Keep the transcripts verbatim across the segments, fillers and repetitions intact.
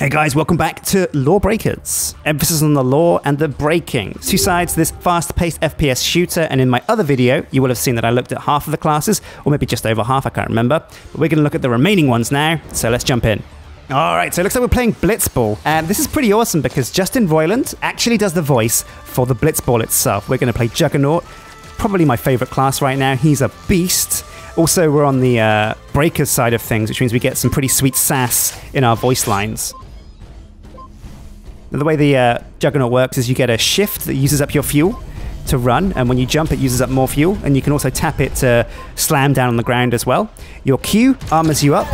Hey guys, welcome back to Lawbreakers. Emphasis on the law and the breaking. Two sides to this fast-paced F P S shooter, and in my other video, you will have seen that I looked at half of the classes, or maybe just over half, I can't remember. But we're gonna look at the remaining ones now, so let's jump in. All right, so it looks like we're playing Blitzball. And um, this is pretty awesome because Justin Roiland actually does the voice for the Blitzball itself. We're gonna play Juggernaut, probably my favorite class right now. He's a beast. Also, we're on the uh, Breakers side of things, which means we get some pretty sweet sass in our voice lines. The way the uh, Juggernaut works is you get a shift that uses up your fuel to run, and when you jump it uses up more fuel, and you can also tap it to slam down on the ground as well. Your Q armors you up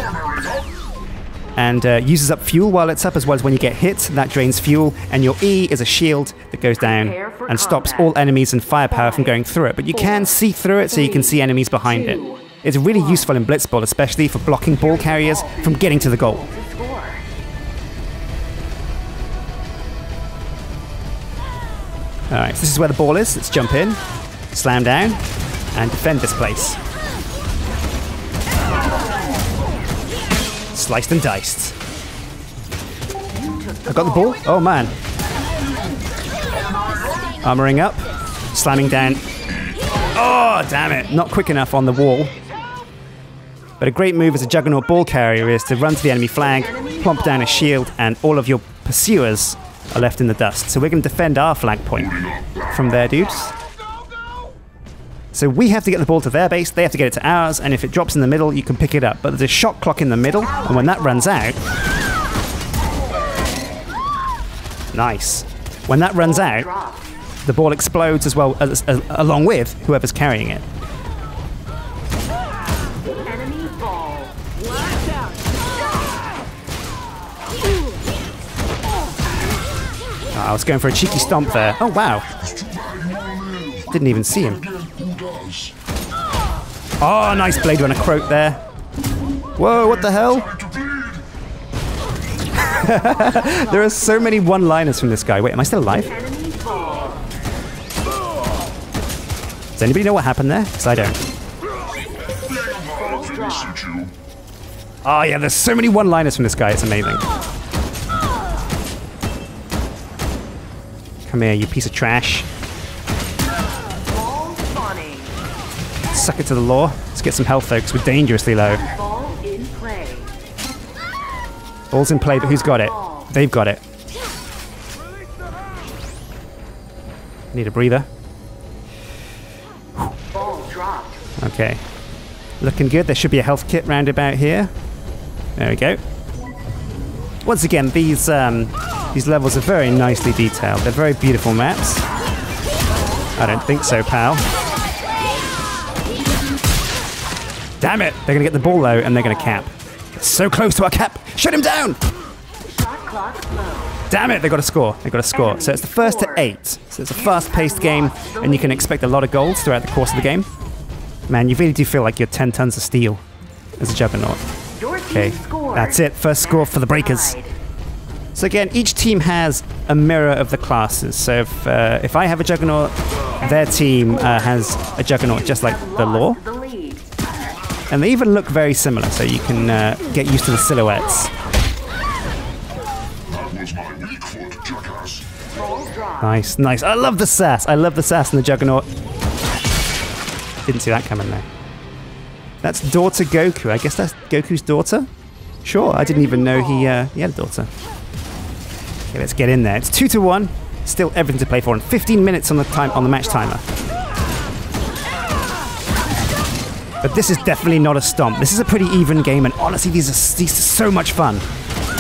and uh, uses up fuel while it's up, as well as when you get hit, that drains fuel, and your E is a shield that goes down and stops all enemies and firepower from going through it, but you can see through it so you can see enemies behind it. It's really useful in Blitzball, especially for blocking ball carriers from getting to the goal. All right, so this is where the ball is. Let's jump in, slam down, and defend this place. Sliced and diced. I got the ball. Oh, man. Armoring up, slamming down. Oh, damn it. Not quick enough on the wall. But a great move as a Juggernaut ball carrier is to run to the enemy flag, plump down a shield, and all of your pursuers are left in the dust. So we're going to defend our flag point from there, dudes. So we have to get the ball to their base, they have to get it to ours, and if it drops in the middle, you can pick it up. But there's a shot clock in the middle, and when that runs out... Nice. When that runs out, the ball explodes as well as, as along with whoever's carrying it. I was going for a cheeky stomp there. Oh, wow. Didn't even see him. Oh, nice blade runner croak there. Whoa, what the hell? There are so many one-liners from this guy. Wait, am I still alive? Does anybody know what happened there? Because I don't. Oh, yeah, there's so many one-liners from this guy. It's amazing. Come here, you piece of trash. Suck it to the law. Let's get some health, folks. We're dangerously low. Ball in play. Ball's in play, but who's got it? They've got it. Need a breather. Ball dropped. Okay. Looking good. There should be a health kit round about here. There we go. Once again, these... Um, These levels are very nicely detailed. They're very beautiful maps. I don't think so, pal. Damn it! They're gonna get the ball low and they're gonna cap. It's so close to our cap! Shut him down! Damn it! They got to score. They got to score. So it's the first to eight. So it's a fast-paced game, and you can expect a lot of goals throughout the course of the game. Man, you really do feel like you're ten tons of steel as a Juggernaut. Okay, that's it. First score for the Breakers. So again, each team has a mirror of the classes. So if, uh, if I have a Juggernaut, their team uh, has a Juggernaut just like the lore. And they even look very similar, so you can uh, get used to the silhouettes. Nice, nice. I love the sass. I love the sass in the Juggernaut. Didn't see that coming there. That's daughter Goku. I guess that's Goku's daughter? Sure, I didn't even know he, uh, he had a daughter. Okay, let's get in there. It's two to one. Still everything to play for, and fifteen minutes on the time on the match timer. But this is definitely not a stomp. This is a pretty even game, and honestly, these are these are so much fun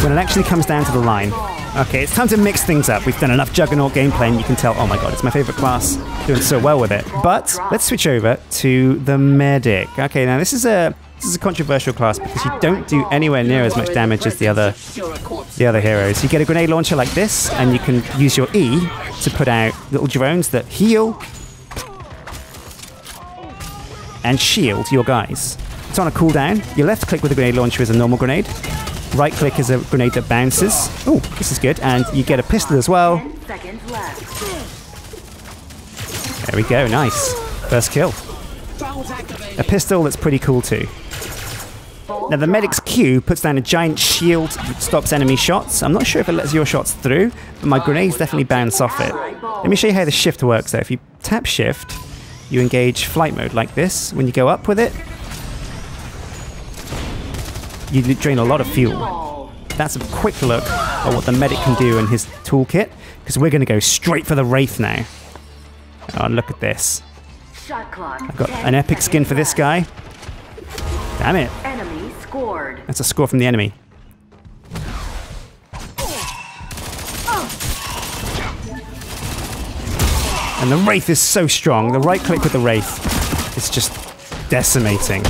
when it actually comes down to the line. Okay, it's time to mix things up. We've done enough Juggernaut gameplay, and you can tell, oh my god, it's my favorite class. Doing so well with it. But let's switch over to the Medic. Okay, now this is a This is a controversial class because you don't do anywhere near as much damage as the other the other heroes. You get a grenade launcher like this, and you can use your E to put out little drones that heal and shield your guys. It's on a cooldown. Your left click with a grenade launcher is a normal grenade. Right click is a grenade that bounces. Oh, this is good. And you get a pistol as well. There we go. Nice. First kill. A pistol that's pretty cool too. Now the medic's Q puts down a giant shield that stops enemy shots. I'm not sure if it lets your shots through, but my grenades definitely bounce off it. Let me show you how the shift works though. If you tap shift, you engage flight mode like this. When you go up with it, you drain a lot of fuel. That's a quick look at what the medic can do in his toolkit, because we're going to go straight for the Wraith now. Oh, look at this. I've got an epic skin for this guy. Damn it. Enemy scored. That's a score from the enemy. And the Wraith is so strong. The right click with the Wraith is just decimating.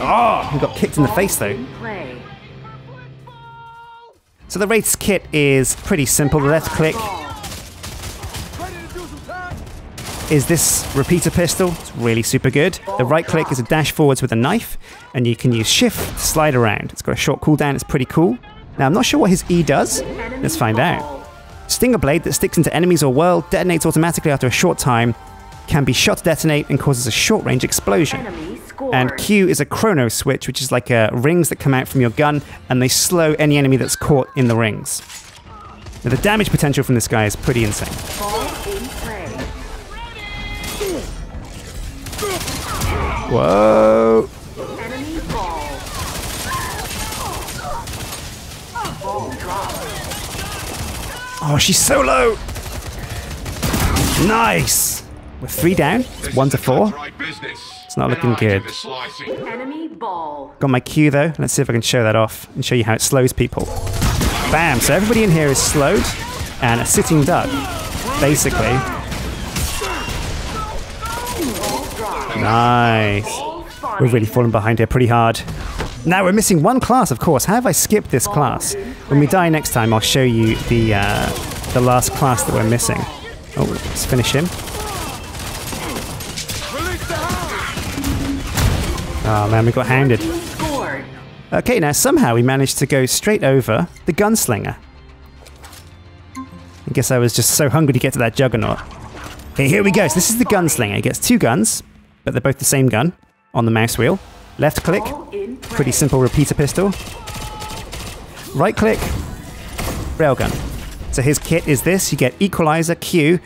Oh, he got kicked in the face though. So the Wraith's kit is pretty simple. The left click is this repeater pistol. It's really super good. The right click is a dash forwards with a knife, and you can use shift to slide around. It's got a short cooldown. It's pretty cool. Now I'm not sure what his E does. Let's find out. Stinger blade that sticks into enemies or world, detonates automatically after a short time, can be shot to detonate and causes a short range explosion. And Q is a chrono switch, which is like uh, rings that come out from your gun, and they slow any enemy that's caught in the rings. Now, the damage potential from this guy is pretty insane. Whoa! Oh, she's so low! Nice! We're three down. It's one to four. It's not looking good. Got my Q though. Let's see if I can show that off and show you how it slows people. Bam! So everybody in here is slowed and a sitting duck, basically. Nice. We're really falling behind here pretty hard. Now we're missing one class, of course. How have I skipped this class? When we die next time, I'll show you the uh, the last class that we're missing. Oh, let's finish him. Oh man, we got hounded. Okay, now somehow we managed to go straight over the Gunslinger. I guess I was just so hungry to get to that Juggernaut. Okay, here we go. So this is the Gunslinger. It gets two guns, but they're both the same gun on the mouse wheel. Left click, pretty simple repeater pistol. Right click, railgun. So his kit is this. You get equalizer, Q,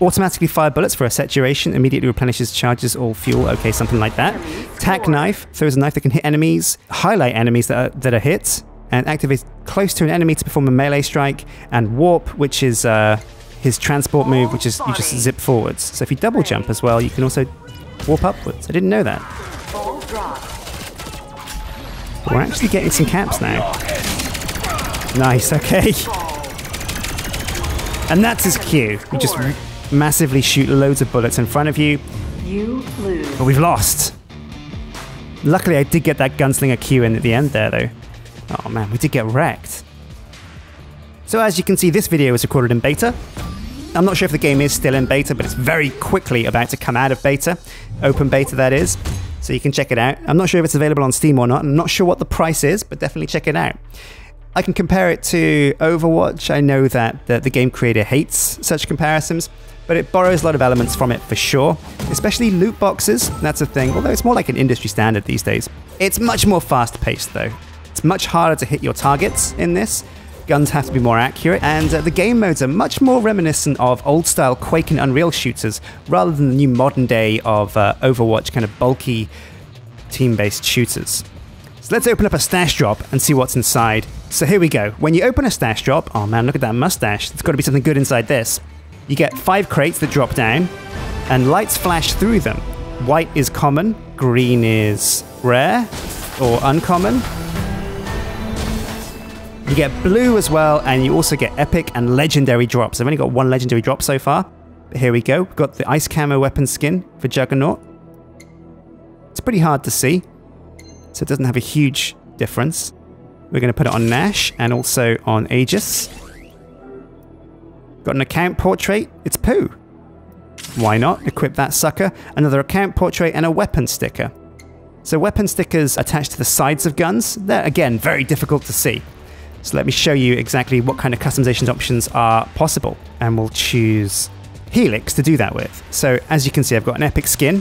automatically fire bullets for a set duration, immediately replenishes charges or fuel, okay, something like that. Tack knife, throws a knife that can hit enemies, highlight enemies that are, that are hit, and activates close to an enemy to perform a melee strike, and warp, which is uh, his transport move, which is you just zip forwards. So if you double jump as well, you can also warp upwards. I didn't know that. We're actually getting some caps now. Nice, okay. And that's his Q. You just massively shoot loads of bullets in front of you. You lose. But we've lost. Luckily, I did get that Gunslinger Q in at the end there, though. Oh man, we did get wrecked. So as you can see, this video was recorded in beta. I'm not sure if the game is still in beta, but it's very quickly about to come out of beta. Open beta, that is. So you can check it out. I'm not sure if it's available on Steam or not. I'm not sure what the price is, but definitely check it out. I can compare it to Overwatch. I know that the, the game creator hates such comparisons, but it borrows a lot of elements from it for sure, especially loot boxes. That's a thing, although it's more like an industry standard these days. It's much more fast-paced though. It's much harder to hit your targets in this. Guns have to be more accurate, and uh, the game modes are much more reminiscent of old-style Quake and Unreal shooters, rather than the new modern day of uh, Overwatch kind of bulky team-based shooters. So let's open up a stash drop and see what's inside. So here we go. When you open a stash drop, oh man, look at that mustache. There's got to be something good inside this. You get five crates that drop down, and lights flash through them. White is common, green is rare or uncommon. You get blue as well, and you also get epic and legendary drops. I've only got one legendary drop so far. But here we go. We've got the ice camo weapon skin for Juggernaut. It's pretty hard to see, so it doesn't have a huge difference. We're going to put it on Nash and also on Aegis. Got an account portrait. It's poo. Why not? Equip that sucker. Another account portrait and a weapon sticker. So weapon stickers attached to the sides of guns. They're, again, very difficult to see. So let me show you exactly what kind of customization options are possible. And we'll choose Helix to do that with. So as you can see, I've got an epic skin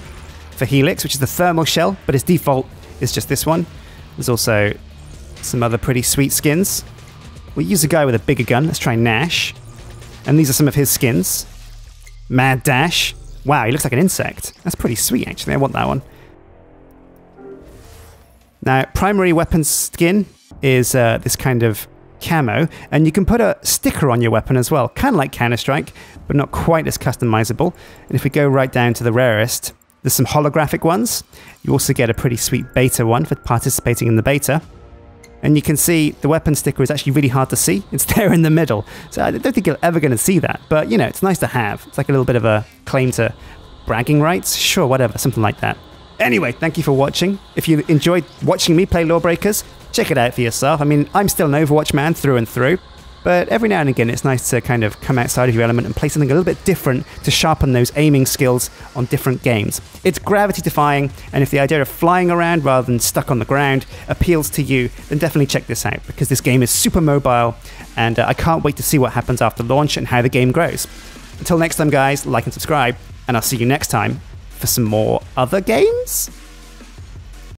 for Helix, which is the thermal shell, but its default is just this one. There's also some other pretty sweet skins. We'll use a guy with a bigger gun. Let's try Nash. And these are some of his skins. Mad Dash. Wow, he looks like an insect. That's pretty sweet, actually. I want that one. Now, primary weapon skin is uh, this kind of camo, and you can put a sticker on your weapon as well, kind of like Counter Strike, but not quite as customizable. And if we go right down to the rarest, there's some holographic ones. You also get a pretty sweet beta one for participating in the beta. And you can see the weapon sticker is actually really hard to see. It's there in the middle. So I don't think you're ever going to see that, but you know, it's nice to have. It's like a little bit of a claim to bragging rights. Sure, whatever, something like that. Anyway, thank you for watching. If you enjoyed watching me play Lawbreakers, check it out for yourself. I mean, I'm still an Overwatch man through and through, but every now and again, it's nice to kind of come outside of your element and play something a little bit different to sharpen those aiming skills on different games. It's gravity-defying, and if the idea of flying around rather than stuck on the ground appeals to you, then definitely check this out, because this game is super mobile, and uh, I can't wait to see what happens after launch and how the game grows. Until next time, guys, like and subscribe, and I'll see you next time for some more other games?